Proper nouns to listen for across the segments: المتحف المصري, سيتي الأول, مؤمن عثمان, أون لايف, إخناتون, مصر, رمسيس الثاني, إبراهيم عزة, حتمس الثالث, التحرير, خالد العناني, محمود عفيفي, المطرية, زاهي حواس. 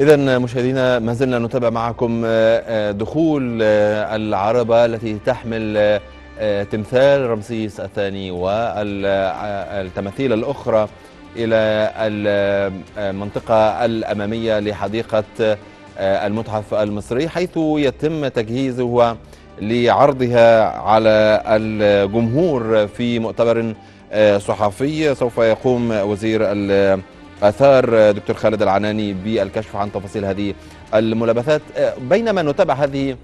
إذا مشاهدينا ما زلنا نتابع معكم دخول العربة التي تحمل تمثال رمسيس الثاني والتماثيل الأخرى إلى المنطقة الأمامية لحديقة المتحف المصري، حيث يتم تجهيزها لعرضها على الجمهور في مؤتمر صحفي سوف يقوم وزير الآثار دكتور خالد العناني بالكشف عن تفاصيل هذه الملابسات. بينما نتابع هذه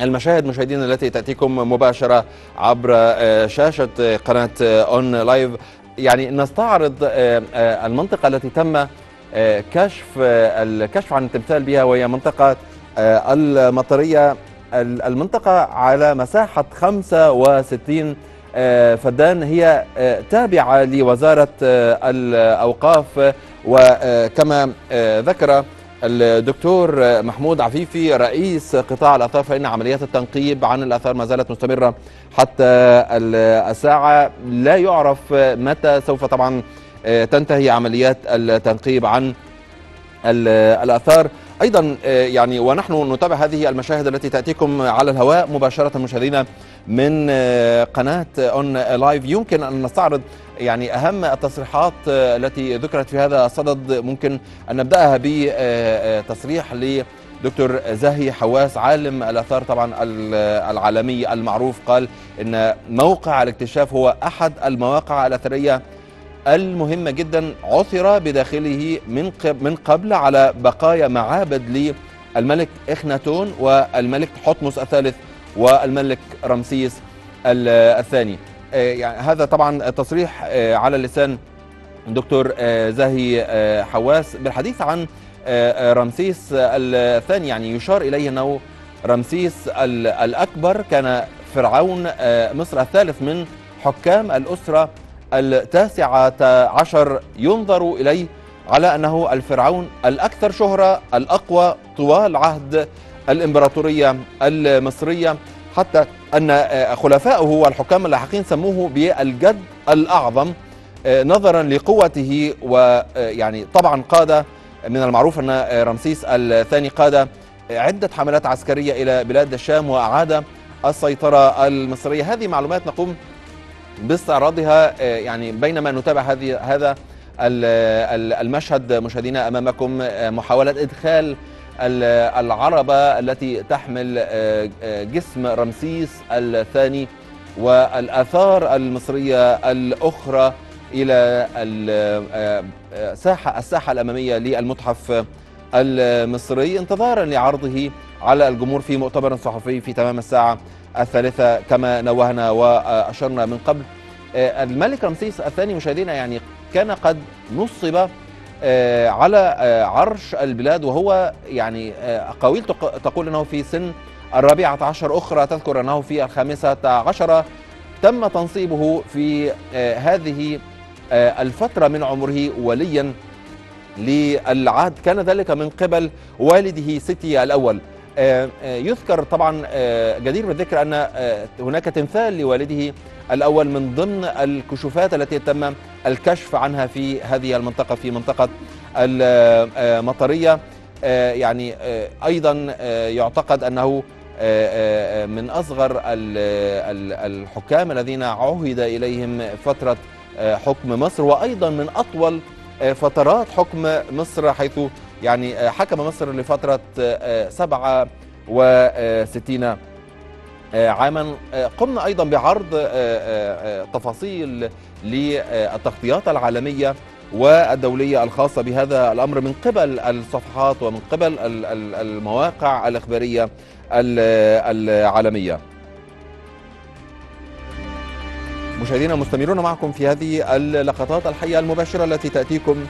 المشاهد مشاهدينا التي تأتيكم مباشرة عبر شاشة قناة أون لايف، يعني نستعرض المنطقة التي تم الكشف عن التمثال بها، وهي منطقة المطرية، المنطقة على مساحة 65 فدان، هي تابعة لوزارة الأوقاف. وكما ذكر الدكتور محمود عفيفي رئيس قطاع الآثار فإن عمليات التنقيب عن الآثار ما زالت مستمرة حتى الساعة، لا يعرف متى سوف طبعا تنتهي عمليات التنقيب عن الآثار. أيضا يعني ونحن نتابع هذه المشاهد التي تأتيكم على الهواء مباشرة مشاهدينا من قناة أون لايف، يمكن أن نستعرض يعني أهم التصريحات التي ذكرت في هذا الصدد. ممكن أن نبدأها بتصريح لدكتور زاهي حواس عالم الآثار طبعا العالمي المعروف، قال إن موقع الاكتشاف هو أحد المواقع الأثرية المهمة جدا عثر بداخله من قبل على بقايا معابد للملك إخناتون والملك حتمس الثالث والملك رمسيس الثاني. يعني هذا طبعا تصريح على لسان دكتور زاهي حواس بالحديث عن رمسيس الثاني، يعني يشار إليه أنه رمسيس الأكبر كان فرعون مصر الثالث من حكام الأسرة التاسعة عشر، ينظر إليه على أنه الفرعون الأكثر شهرة الأقوى طوال عهد الإمبراطورية المصرية، حتى أن خلفائه والحكام اللاحقين سموه بالجد الأعظم نظرا لقوته. ويعني طبعا قاد، من المعروف أن رمسيس الثاني قاد عدة حملات عسكرية إلى بلاد الشام وأعاد السيطرة المصرية. هذه معلومات نقوم باستعراضها يعني بينما نتابع هذا المشهد مشاهدينا أمامكم، محاولة إدخال العربة التي تحمل جسم رمسيس الثاني والآثار المصرية الأخرى إلى الساحة الأمامية للمتحف المصري، انتظارا لعرضه على الجمهور في مؤتمر صحفي في تمام الساعة 3:00 كما نوهنا وأشرنا من قبل. الملك رمسيس الثاني مشاهدينا يعني كان قد نصب على عرش البلاد، وهو يعني أقاويل تقول أنه في سن 14، أخرى تذكر أنه في 15، تم تنصيبه في هذه الفترة من عمره وليا للعهد، كان ذلك من قبل والده سيتي الأول. يذكر طبعا جدير بالذكر أن هناك تمثال لوالده الأول من ضمن الكشوفات التي تم الكشف عنها في هذه المنطقة، في منطقة المطرية. يعني أيضا يعتقد أنه من أصغر الحكام الذين عهد إليهم فترة حكم مصر، وأيضا من أطول فترات حكم مصر، حيث يعني حكم مصر لفترة 67 عاما. قمنا أيضا بعرض تفاصيل للتغطيات العالمية والدولية الخاصة بهذا الأمر من قبل الصفحات ومن قبل المواقع الإخبارية العالمية. مشاهدينا مستمرون معكم في هذه اللقطات الحية المباشرة التي تأتيكم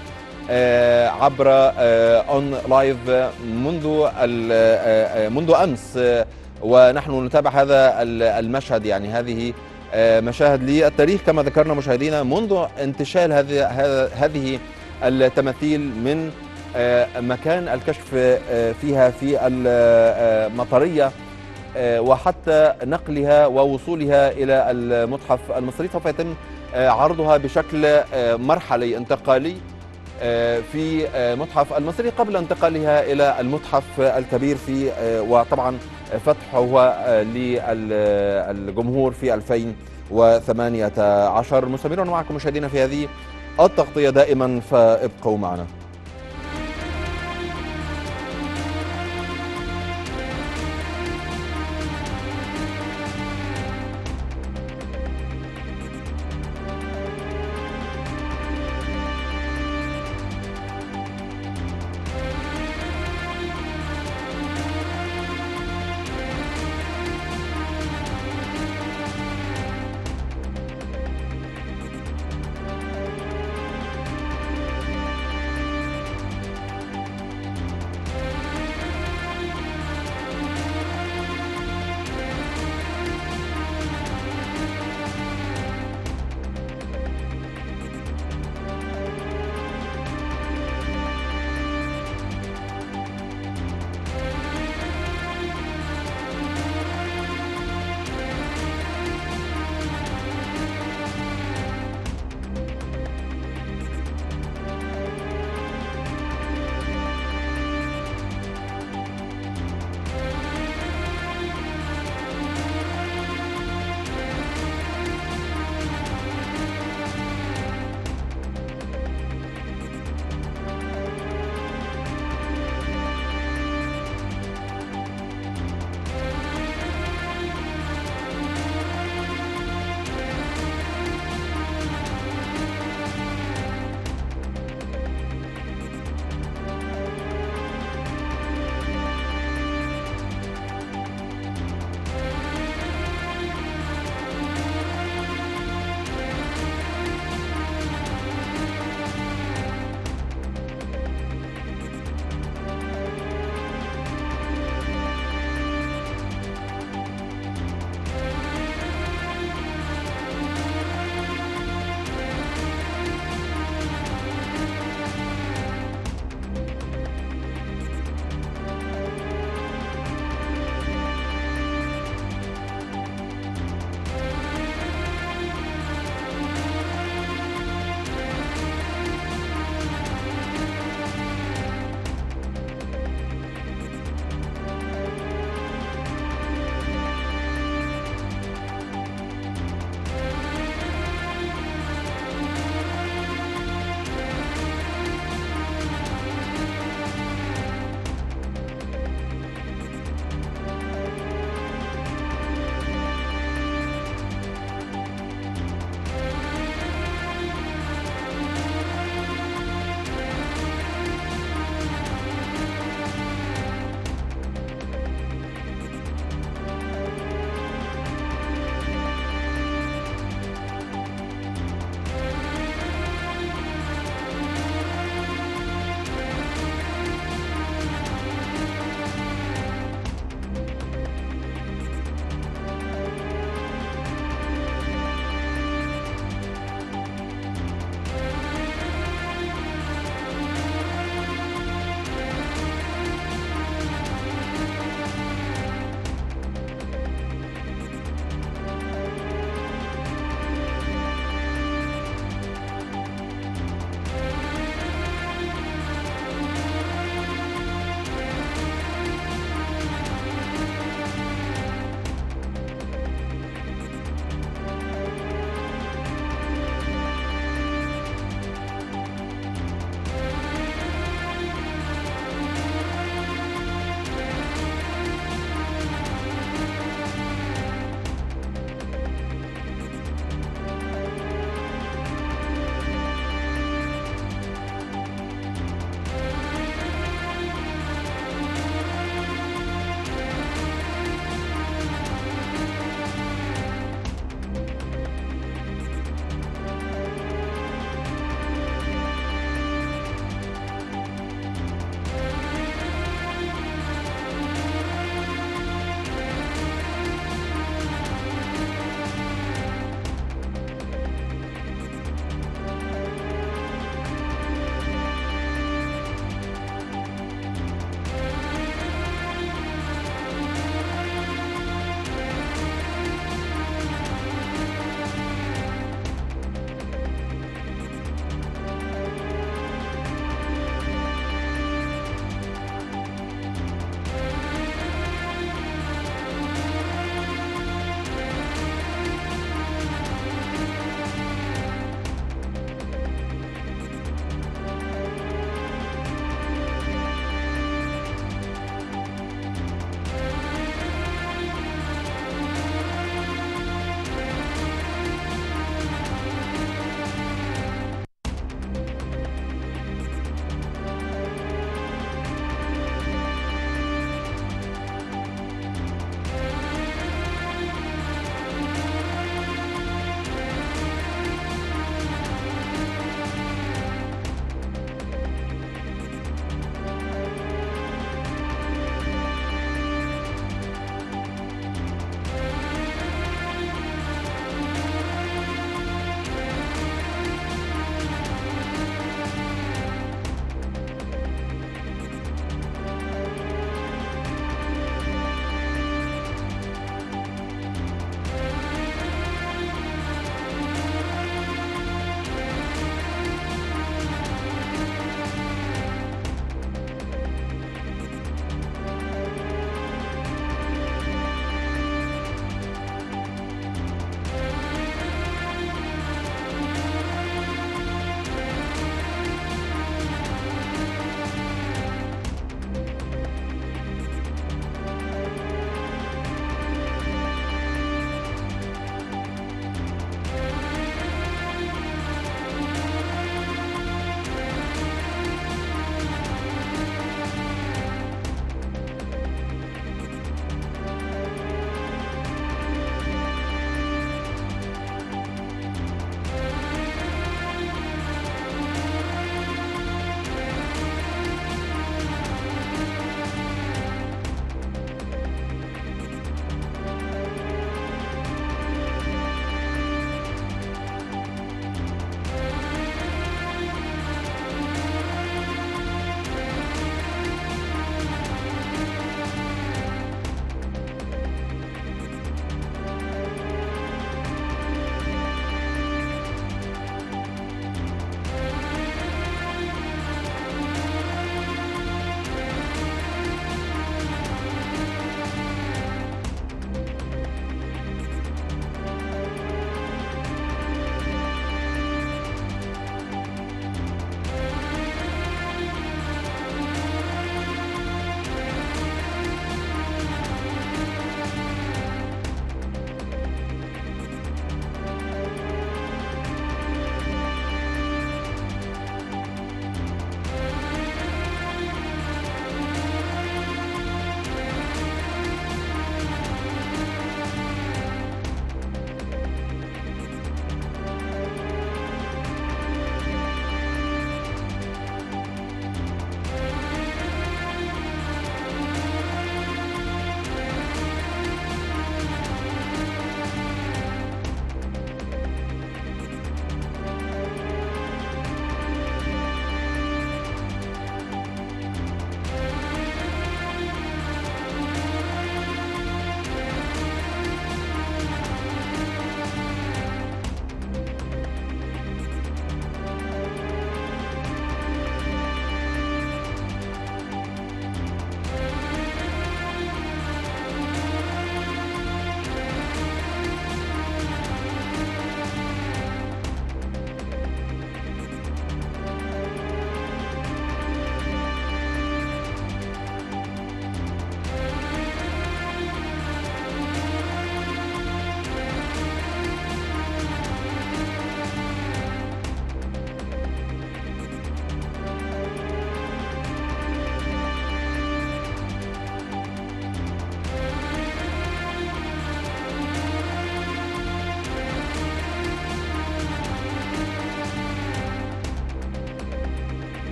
عبر أون لايف منذ أمس، ونحن نتابع هذا المشهد، يعني هذه مشاهد للتاريخ كما ذكرنا مشاهدينا منذ انتشال هذه التماثيل من مكان الكشف فيها في المطرية وحتى نقلها ووصولها إلى المتحف المصري. سوف يتم عرضها بشكل مرحلي انتقالي في متحف المصري قبل انتقالها إلى المتحف الكبير في وطبعا فتحه للجمهور في 2018. مستمرون معكم مشاهدينا في هذه التغطية دائما، فابقوا معنا.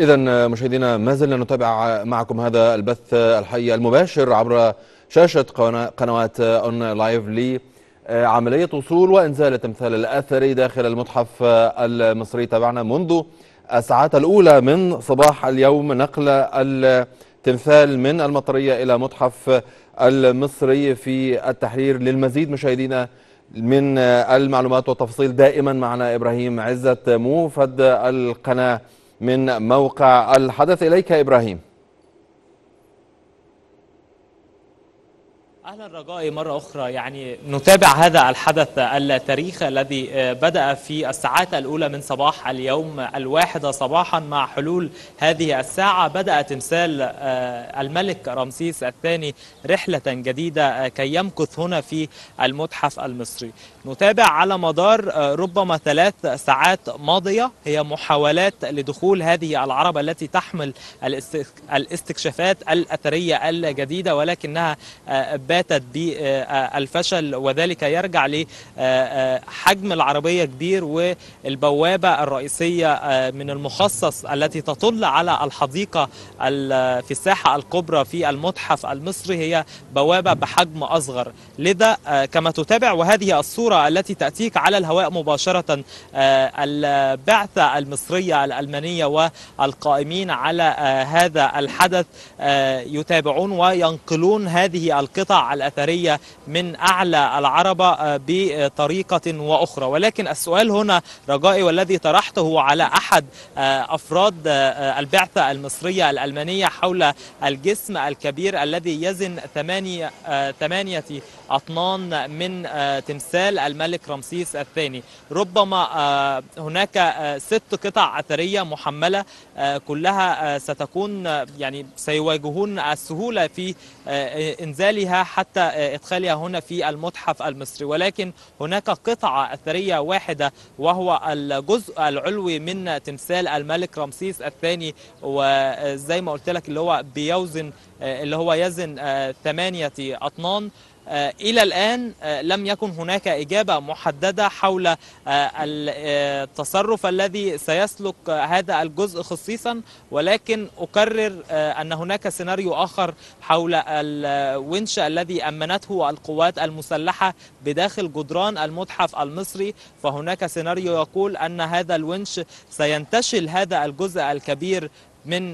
إذا مشاهدينا ما زلنا نتابع معكم هذا البث الحي المباشر عبر شاشة قنوات أون لايف لعملية وصول وإنزال التمثال الأثري داخل المتحف المصري. تابعنا منذ الساعات الأولى من صباح اليوم نقل التمثال من المطرية إلى متحف المصري في التحرير. للمزيد مشاهدينا من المعلومات والتفاصيل دائما معنا إبراهيم عزة موفد القناة من موقع الحدث. إليك إبراهيم. أهلا رجائي مرة أخرى، يعني نتابع هذا الحدث التاريخي الذي بدأ في الساعات الأولى من صباح اليوم 1 صباحا. مع حلول هذه الساعة بدأ تمثال الملك رمسيس الثاني رحلة جديدة كي يمكث هنا في المتحف المصري. نتابع على مدار ربما 3 ساعات ماضية هي محاولات لدخول هذه العربة التي تحمل الاستكشافات الأثرية الجديدة، ولكنها باتت بالفشل، وذلك يرجع لحجم العربية كبير والبوابة الرئيسية من المخصص التي تطل على الحديقة في الساحة الكبرى في المتحف المصري هي بوابة بحجم أصغر. لذا كما تتابع وهذه الصورة التي تأتيك على الهواء مباشرة البعثة المصرية الألمانية والقائمين على هذا الحدث يتابعون وينقلون هذه القطع الأثرية من أعلى العربة بطريقة وأخرى. ولكن السؤال هنا رجائي والذي طرحته على أحد أفراد البعثة المصرية الألمانية حول الجسم الكبير الذي يزن 8 أطنان من تمثال الملك رمسيس الثاني. ربما هناك 6 قطع أثرية محملة كلها ستكون يعني سيواجهون السهولة في إنزالها حتى إدخالها هنا في المتحف المصري، ولكن هناك قطعة أثرية واحدة وهو الجزء العلوي من تمثال الملك رمسيس الثاني، وزي ما قلت لك اللي هو يزن 8 أطنان. إلى الآن لم يكن هناك إجابة محددة حول التصرف الذي سيسلك هذا الجزء خصيصا، ولكن أكرر أن هناك سيناريو آخر حول الونش الذي أمنته القوات المسلحة بداخل جدران المتحف المصري. فهناك سيناريو يقول أن هذا الونش سينتشل هذا الجزء الكبير من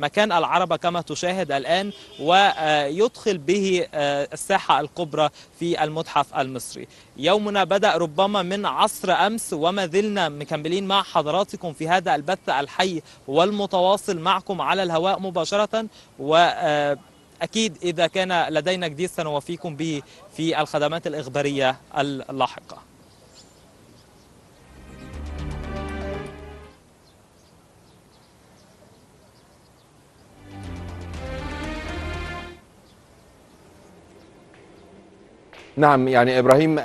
مكان العربة كما تشاهد الآن ويدخل به الساحة الكبرى في المتحف المصري. يومنا بدأ ربما من عصر أمس وما زلنا مكملين مع حضراتكم في هذا البث الحي والمتواصل معكم على الهواء مباشرة، وأكيد إذا كان لدينا جديد سنوفيكم به في الخدمات الإخبارية اللاحقة. نعم يعني إبراهيم،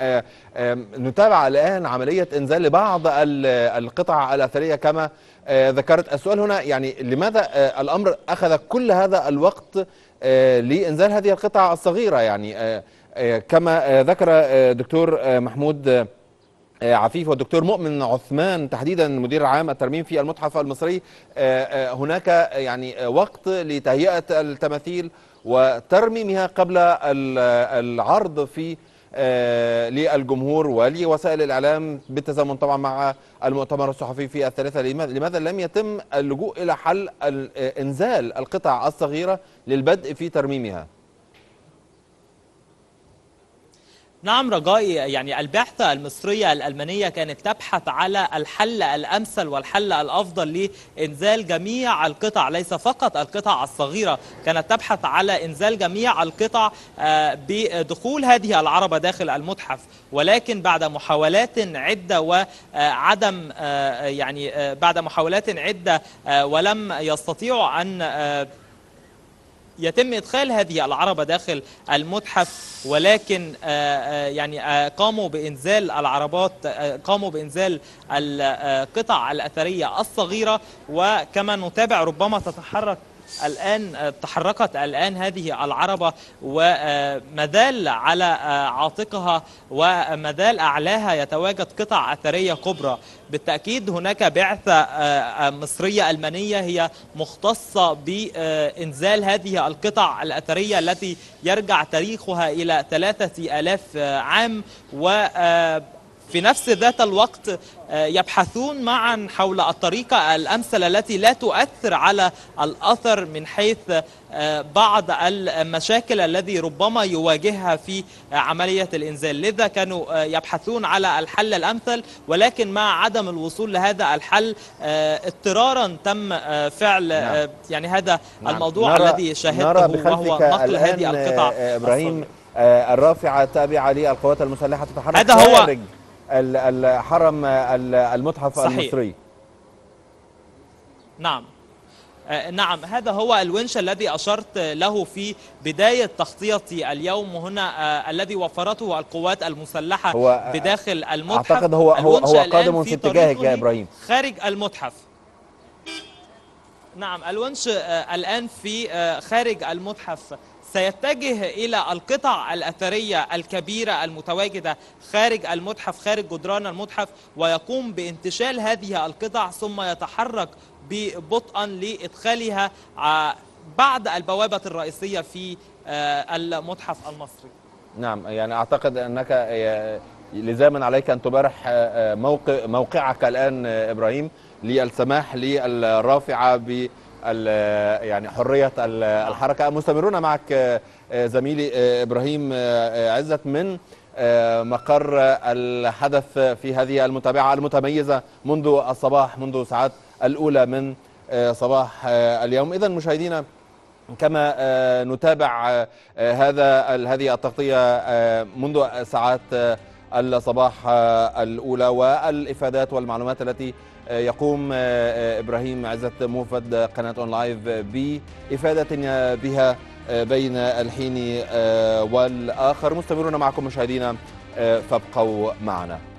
نتابع الآن عملية إنزال لبعض القطع الأثرية كما ذكرت. السؤال هنا يعني لماذا الأمر أخذ كل هذا الوقت لإنزال هذه القطع الصغيرة؟ يعني كما ذكر دكتور محمود عفيفي والدكتور مؤمن عثمان تحديدا مدير عام الترميم في المتحف المصري، هناك يعني وقت لتهيئة التماثيل وترميمها قبل العرض في للجمهور ولوسائل الإعلام بالتزامن طبعا مع المؤتمر الصحفي في الثلاثة. لماذا لم يتم اللجوء إلى حل إنزال القطع الصغيرة للبدء في ترميمها؟ نعم رجائي، يعني البعثة المصرية الألمانية كانت تبحث على الحل الأمثل والحل الأفضل لإنزال جميع القطع، ليس فقط القطع الصغيرة، كانت تبحث على إنزال جميع القطع بدخول هذه العربة داخل المتحف. ولكن بعد محاولات عدة ولم يستطيعوا أن يتم إدخال هذه العربة داخل المتحف، ولكن قاموا بإنزال القطع الأثرية الصغيرة. وكما نتابع ربما تتحرك الآن تحركت الآن هذه العربة ومازال على عاتقها ومازال أعلاها يتواجد قطع أثرية كبرى. بالتأكيد هناك بعثة مصرية ألمانية هي مختصة بإنزال هذه القطع الأثرية التي يرجع تاريخها إلى 3000 عام، وفي نفس ذات الوقت يبحثون معا حول الطريقة الأمثل التي لا تؤثر على الأثر من حيث بعض المشاكل الذي ربما يواجهها في عملية الإنزال. لذا كانوا يبحثون على الحل الأمثل، ولكن مع عدم الوصول لهذا الحل اضطرارا تم فعل يعني هذا الموضوع الذي شاهدته، وهو نقل هذه القطع. إبراهيم، الرافعة التابعة للقوات المسلحة تتحرك خارج الحرم المتحف المصري. نعم نعم، هذا هو الونش الذي أشرت له في بداية تغطيتي اليوم، هنا الذي وفرته القوات المسلحة بداخل المتحف. أعتقد هو قادم في اتجاهك يا إبراهيم خارج المتحف. نعم، الونش الآن في خارج المتحف، سيتجه إلى القطع الأثرية الكبيرة المتواجدة خارج المتحف، خارج جدران المتحف، ويقوم بانتشال هذه القطع ثم يتحرك ببطئا لإدخالها بعد البوابة الرئيسية في المتحف المصري. نعم، يعني أعتقد أنك لزاما عليك أن تبارح موقعك الآن إبراهيم للسماح للرافعة ب يعني حرية الحركة. مستمرون معك زميلي إبراهيم عزة من مقر الحدث في هذه المتابعة المتميزة منذ الصباح، منذ الساعات الأولى من صباح اليوم. إذن مشاهدينا، كما نتابع هذه التغطية منذ الساعات الصباح الأولى والإفادات والمعلومات التي يقوم إبراهيم عزة موفد قناة أون لايف بإفادة بها بين الحين والآخر. مستمرون معكم مشاهدينا، فابقوا معنا.